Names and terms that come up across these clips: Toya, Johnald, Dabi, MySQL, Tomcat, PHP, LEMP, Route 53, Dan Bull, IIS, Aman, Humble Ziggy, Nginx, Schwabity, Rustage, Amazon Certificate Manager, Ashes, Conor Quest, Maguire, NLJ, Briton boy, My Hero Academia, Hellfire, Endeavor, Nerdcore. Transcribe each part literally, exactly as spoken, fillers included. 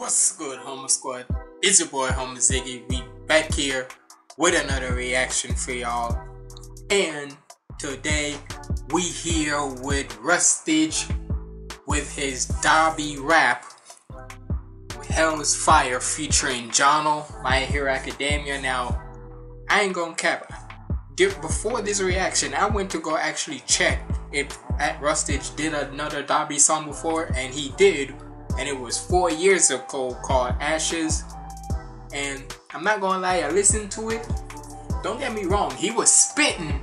What's good, Humble Squad? It's your boy Humble Ziggy. We back here with another reaction for y'all, and today we here with Rustage with his Dabi rap Hellfire featuring Johnald, My Hero Academia. Now I ain't gonna cap, before this reaction I went to go actually check if Rustage did another Dabi song before, and he did. And it was four years ago called Ashes. And I'm not gonna lie, I listened to it. Don't get me wrong, he was spitting.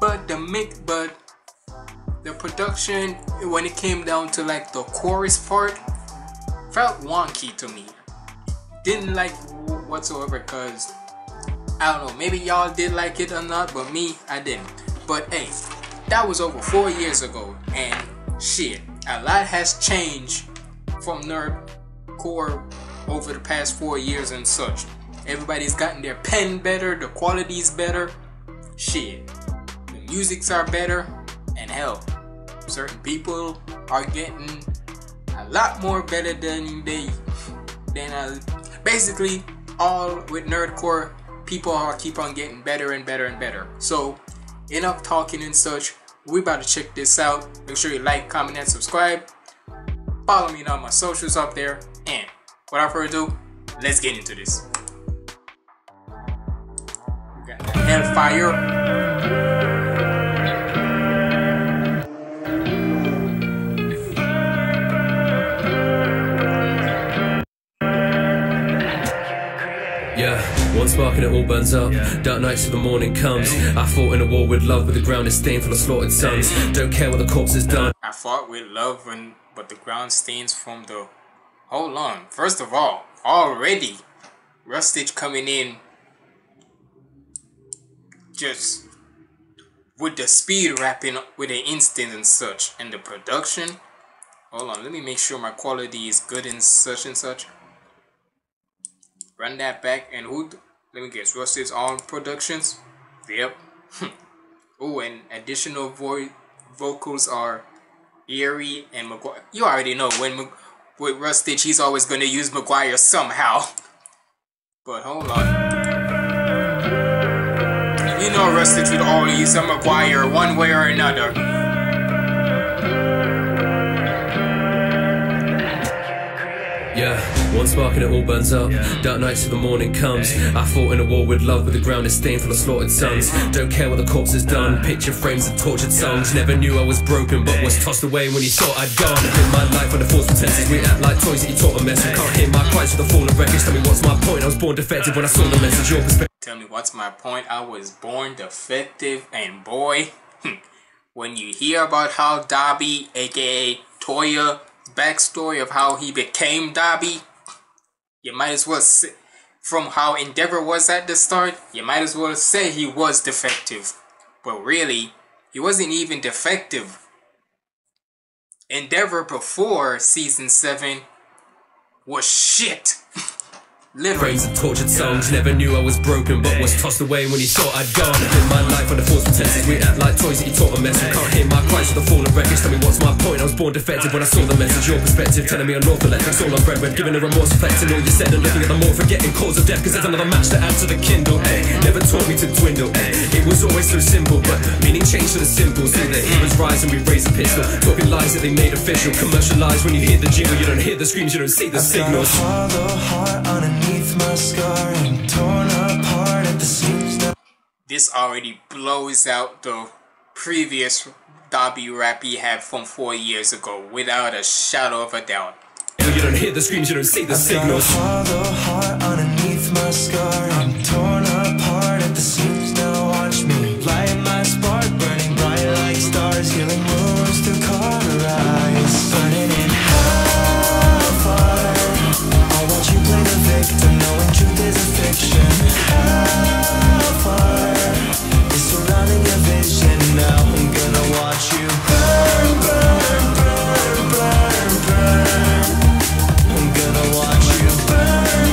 But the mix, but the production, when it came down to like the chorus part, felt wonky to me. Didn't like whatsoever, cause I don't know, maybe y'all did like it or not, but me, I didn't. But hey, that was over four years ago, and shit, a lot has changed from Nerdcore over the past four years and such. Everybody's gotten their pen better, the quality's better, shit, the musics are better, and hell, certain people are getting a lot more better than they, than uh, basically all with Nerdcore, people are keep on getting better and better and better. So enough talking and such. We about to check this out. Make sure you like, comment, and subscribe. Follow me on all my socials up there. And without further ado, let's get into this. We got the Hellfire. One spark and it all burns up, dark nights till the morning comes. I fought in a war with love, but the ground is stained from the slaughtered sons. Don't care what the corpse has done. I fought with love, and, but the ground stains from the... Hold on, first of all, already, Rustage coming in just with the speed rapping with the instinct and such, and the production. Hold on, let me make sure my quality is good and such and such. Run that back, and who... Let me guess, Rustage's own productions? Yep. Oh, and additional vo vocals are Eerie and Maguire. You already know, when Ma with Rustage, he's always going to use Maguire somehow. But hold on. You know Rustage would always use a Maguire one way or another. Yeah. One spark and it all burns up, dark nights till the morning comes. I fought in a war with love, but the ground is stained full of slaughtered sons. Don't care what the corpse has done, picture frames and tortured songs. Never knew I was broken, but was tossed away when you thought I'd gone. In my life when the force pretenses, we act like toys that you taught a message. Can't hear my cries for the fallen wreckage, tell me what's my point, I was born defective when I saw the message. Your perspective. Tell me what's my point, I was born defective, and boy, when you hear about how Dabi, aka Toya, backstory of how he became Dabi, you might as well say, from how Endeavor was at the start, you might as well say he was defective. But really, he wasn't even defective. Endeavor before season seven was shit. Literally. Frames and tortured songs, never knew I was broken, but was tossed away when he thought I'd gone. In my life when the force pretenses, we act like toys that you taught a message. Can't hear my cries for the fallen wreckage, tell me what's my point, I was born defective when I saw the message. Your perspective telling me I'm north left, that's all I'm bred with, giving a remorse reflecting all you said and looking at the more forgetting cause of death. Cause there's another match to add to the Kindle, eh? Never taught me to dwindle, eh? It was always so simple, but meaning changed to the symbols. See the heroes rise and we raise a pistol, talking lies that they made official. Commercialize when you hear the jingle, you don't hear the screams, you don't see the signals. My scar and torn apart at the seams. This already blows out the previous Dabi rap he had from four years ago without a shadow of a doubt. You don't hear the screams, you don't see the I've signals. Got a hollow heart underneath my scar and torn apart at the seams. Now watch me light my spark, burning bright like stars, healing wounds to cauterize, burning in hellfire. I watch you play the victim. Truth is a fiction. Hellfire is surrounding your vision. Now I'm gonna watch you burn, burn, burn, burn, burn. I'm gonna watch you burn,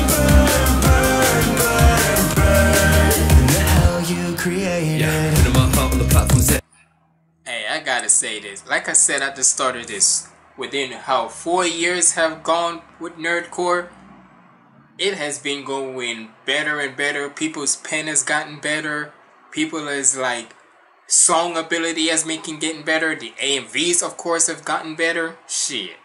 burn, burn, burn, burn. In the hell you created. Yeah, my heart on the platform. Hey, I gotta say this. Like I said at the start of this, within how four years have gone with Nerdcore, it has been going better and better. People's pen has gotten better. People is like song ability has making getting better. The A M Vs of course have gotten better. Shit.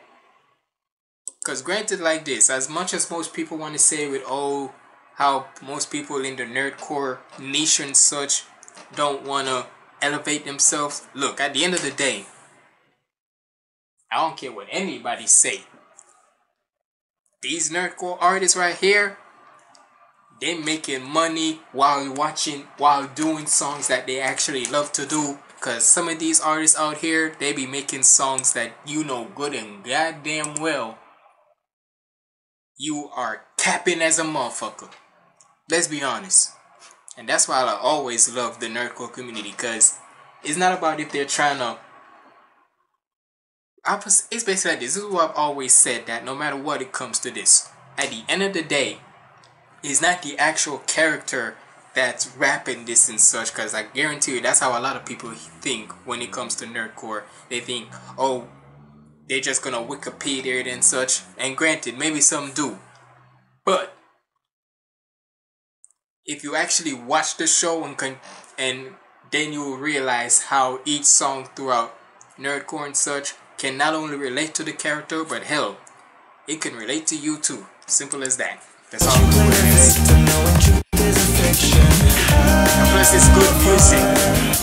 Cause granted, like this, as much as most people want to say with oh how most people in the Nerdcore niche and such don't wanna elevate themselves. Look, at the end of the day, I don't care what anybody say. These Nerdcore artists right here, they making money while watching, while doing songs that they actually love to do. Cause some of these artists out here, they be making songs that you know good and goddamn well you are capping as a motherfucker. Let's be honest. And that's why I always love the Nerdcore community, cause it's not about if they're trying to. It's basically like this. This is what I've always said, that no matter what it comes to this, at the end of the day, it's not the actual character that's rapping this and such, because I guarantee you that's how a lot of people think when it comes to Nerdcore. They think, oh, they're just gonna Wikipedia it and such, and granted, maybe some do, but if you actually watch the show and, con and then you'll realize how each song throughout Nerdcore and such can not only relate to the character, but hell, it can relate to you too. Simple as that. That's all it is. And plus it's good music.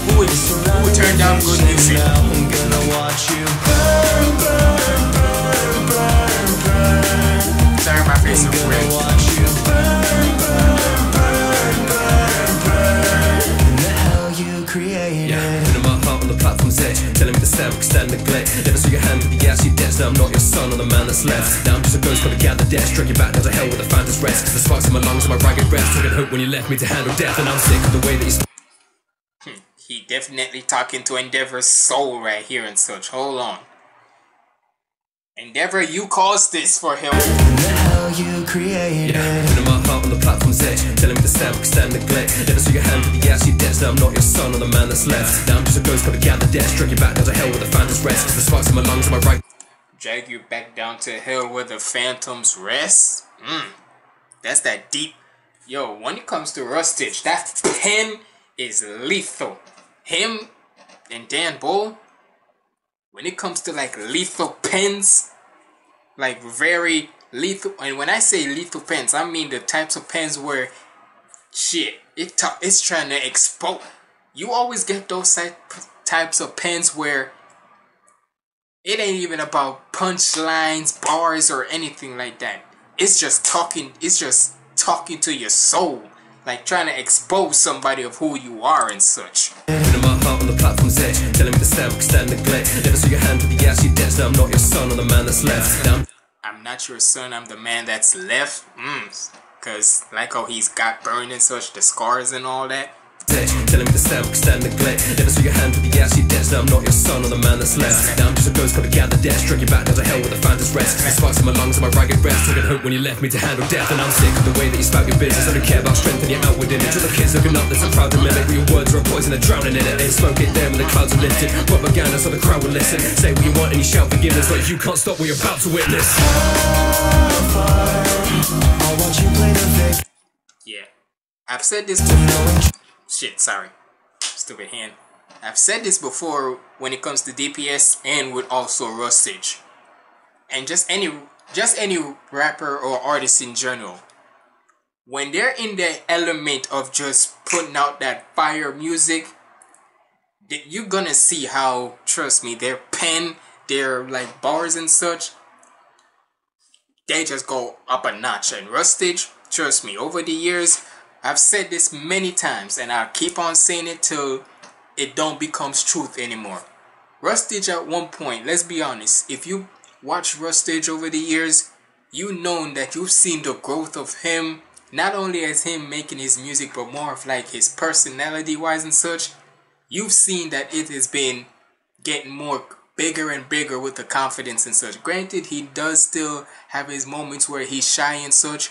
Who would, who would turn down good music? I'm gonna watch you burn, burn, burn, burn, burn. Sorry, my face is red. Yeah, putting my heart on the platform's edge, telling me to stand, we can stand neglect. Never saw your hand with the ass you danced. Now I'm not your son or the man that's left. Now I'm just a ghost, gotta gather debts. Drag your back down to hell with the phantom's rest. Cause the sparks in my lungs and my ragged breast. Took it hope when you left me to handle death. And I'm sick of the way that you hmm, he definitely talking to Endeavor's soul right here and such. Hold on, Endeavor, you caused this for him. You created. Yeah, putting my heart on the platform's edge, telling me to stand, we can stand neglect. Never saw your hand with the ass you danced. Now I'm not your son or the man that's left. Now I'm just a ghost, gotta gather death. Drag you back down to hell with the phantom's rest. The sparks in my lungs are my right. Drag you back down to hell with the phantom's rest? Mmm. That's that deep. Yo, when it comes to Rustage, that pen is lethal. Him and Dan Bull, when it comes to like lethal pens, like very lethal, and when I say lethal pens, I mean the types of pens where shit, it it's trying to expose. You always get those type types of pens where it ain't even about punchlines, bars, or anything like that. It's just talking. It's just talking to your soul, like trying to expose somebody of who you are and such. On the platform's edge, telling me to stand, we can stand neglect. Never saw your hand with the ass you danced. I'm not your son or the man that's left. Now I'm not your son, I'm the man that's left. Mm. Cause like how he's got burned and such, the scars and all that. Telling me to stand, we can stand neglect. Never saw your hand with the ass you danced. I'm not your son or the man that's left. Now I'm just a ghost, gotta gather death. Drag you back down to hell with the phantom's rest. The sparks in my lungs and my ragged breast. Took it hope when you left me to handle death. And I'm sick of the way that you spout your business. I don't care about strength and your outward image. All the kids looking up, there's a proud to mimic. Your words are a poison, they're drowning in it. They smoke it there when the clouds are lifted. Propaganda so the crowd will listen. Say what you want and you shout forgiveness, but you can't stop what you're about to witness. I watch you play the victim. Yeah, I've said this before. Shit, sorry. Stupid hand. I've said this before when it comes to D P S and with also Rustage. And just any just any rapper or artist in general. When they're in the element of just putting out that fire music, you're gonna see how, trust me, their pen, their like bars and such, they just go up a notch. And Rustage, trust me, over the years, I've said this many times, and I'll keep on saying it till it don't becomes truth anymore. Rustage at one point, let's be honest, if you watch Rustage over the years, you know that you've seen the growth of him, not only as him making his music, but more of like his personality wise and such. You've seen that it has been getting more bigger and bigger with the confidence and such. Granted, he does still have his moments where he's shy and such,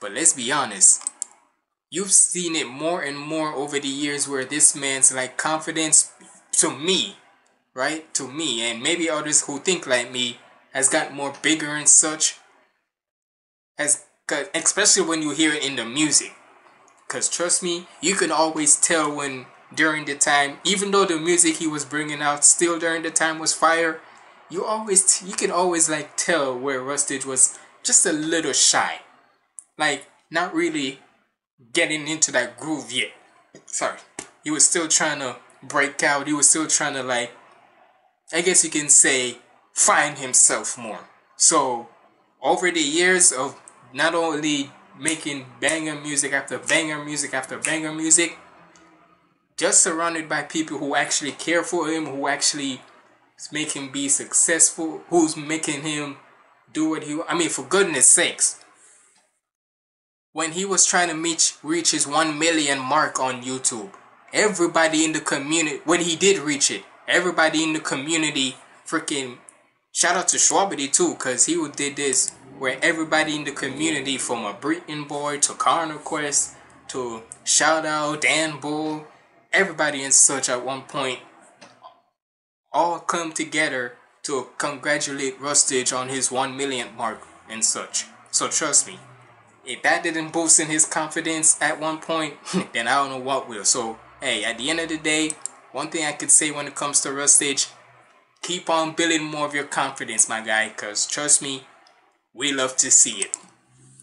but let's be honest, you've seen it more and more over the years where this man's like confidence, to me, right? To me, and maybe others who think like me, has gotten more bigger and such. Has got, especially when you hear it in the music. Because trust me, you can always tell when during the time, even though the music he was bringing out still during the time was fire, you always, you can always like tell where Rustage was just a little shy. Like, not really getting into that groove yet. Sorry. He was still trying to break out. He was still trying to like, I guess you can say, find himself more. So, over the years of not only making banger music after banger music after banger music, just surrounded by people who actually care for him, who actually make him be successful, who's making him do what he wants. I mean, for goodness sakes. When he was trying to meet, reach his one million mark on YouTube, everybody in the community, when he did reach it, everybody in the community, freaking, shout out to Schwabity too, because he did this, where everybody in the community, from a Briton Boy to Conor Quest to shout out Dan Bull, everybody and such at one point, all come together to congratulate Rustage on his one million mark and such. So trust me, if that didn't boost in his confidence at one point, then I don't know what will. So hey, at the end of the day, one thing I could say when it comes to Rustage, keep on building more of your confidence, my guy, cause trust me, we love to see it.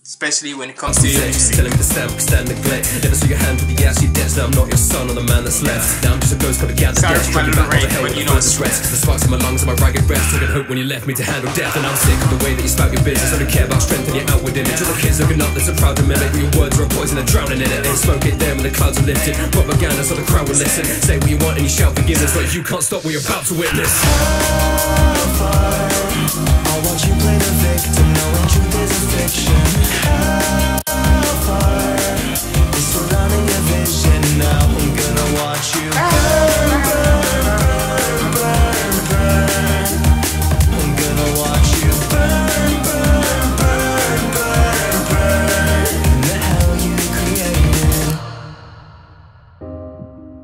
Especially when it comes to your music. Telling me to stand, stand neglect. Never saw your hand with the ass you danced. I'm not your son or the man that's left. Now I'm just a ghost called a gather. Sorry for my little rant, but you know it's stress. The sparks in my lungs and my ragged breath. Took a hope when you left me to handle death. And I'm sick of the way that you spout your business. I don't care about strength and your outward image. All the kids looking up, there's a proud mimic. Your words are a poison, they're drowning in it. They smoke it there when the clouds are lifted. Propaganda so the crowd will listen. Say what you want and you shout forgiveness, but you can't stop what you're about to witness. Hellfire, I want you play the victim, knowing truth is a fiction. Hellfire is surrounding your vision. Now I'm gonna watch you burn, burn, burn, burn, burn. I'm gonna watch you burn, burn, burn, burn, burn. In the hell you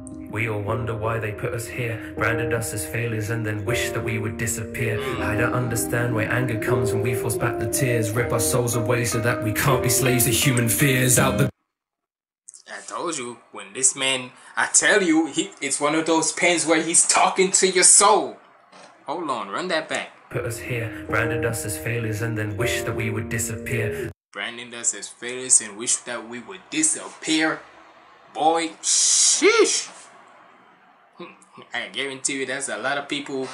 created. We all wonder why they put us here, branded us as failures and then wish that we would disappear. I don't understand where anger comes and we force back the tears, rip our souls away so that we can't be slaves to human fears. Out the I told you, when this man, I tell you, he, it's one of those pens where he's talking to your soul. Hold on, run that back. Put us here, branded us as failures and then wish that we would disappear. Branded us as failures and wish that we would disappear. Boy, sheesh. I guarantee you there's a lot of people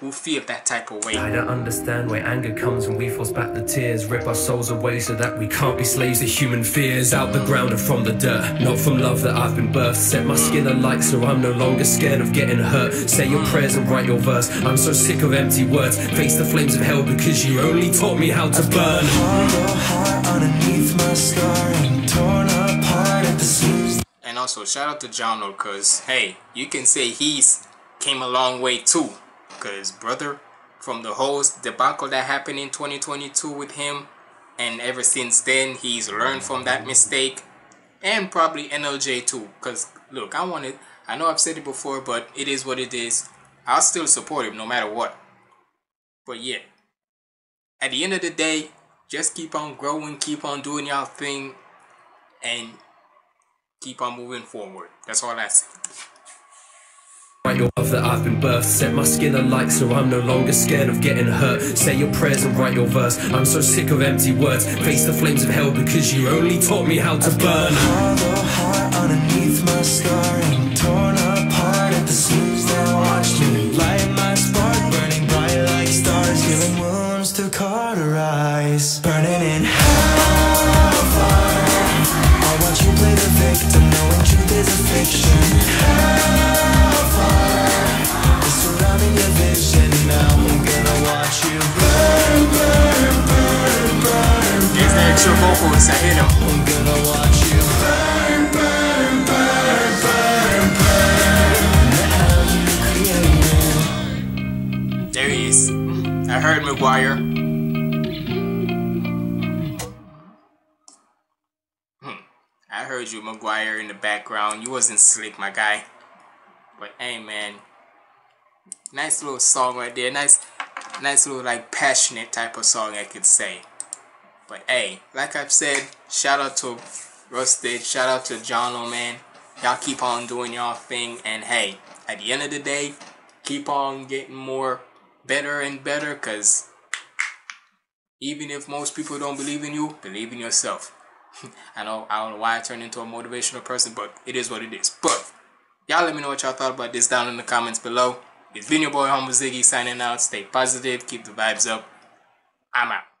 who feel that type of way. I don't understand where anger comes when we force back the tears, rip our souls away so that we can't be slaves to human fears. Out the ground and from the dirt, not from love that I've been birthed. Set my skin alight so I'm no longer scared of getting hurt. Say your prayers and write your verse, I'm so sick of empty words. Face the flames of hell because you only taught me how to burn. Underneath my scar and torn apart at the seams. And also shout out to Johnald, cause hey, you can say he's came a long way too, cause brother, from the whole debacle that happened in twenty twenty-two with him, and ever since then he's learned from that mistake, and probably N L J too, cause look, I want it, I know I've said it before, but it is what it is. I'll still support him no matter what. But yeah, at the end of the day, just keep on growing, keep on doing y'all thing, and keep on moving forward. That's all I say. Your love that I've been birthed, set my skin alight so I'm no longer scared of getting hurt. Say your prayers and write your verse, I'm so sick of empty words. Face the flames of hell because you only taught me how to burn. Hollow heart underneath my scar and torn apart at the seams that watched me. Light my spark, burning bright like stars, healing wounds to cauterize, burning in hellfire. I want you play the victim, knowing truth is a fiction. Hellfire is surrounding your vision. Now I'm gonna watch you burn, burn, burn, burn, burn. There's the extra vocals, I hear them. I'm gonna watch you burn, burn, burn, burn, burn. The hell you created. There he is. I heard Maguire. I heard you, Maguire, in the background. You wasn't slick, my guy. But hey, man. Nice little song right there. Nice. nice little like passionate type of song, I could say. But hey, like I've said, shout out to Rustage, shout out to Johnald, man. Y'all keep on doing y'all thing, and hey, at the end of the day, keep on getting more better and better, because even if most people don't believe in you, believe in yourself. I know I don't know why I turned into a motivational person, but it is what it is. But y'all let me know what y'all thought about this down in the comments below. It's been your boy Humble Ziggy signing out. Stay positive, keep the vibes up. I'm out.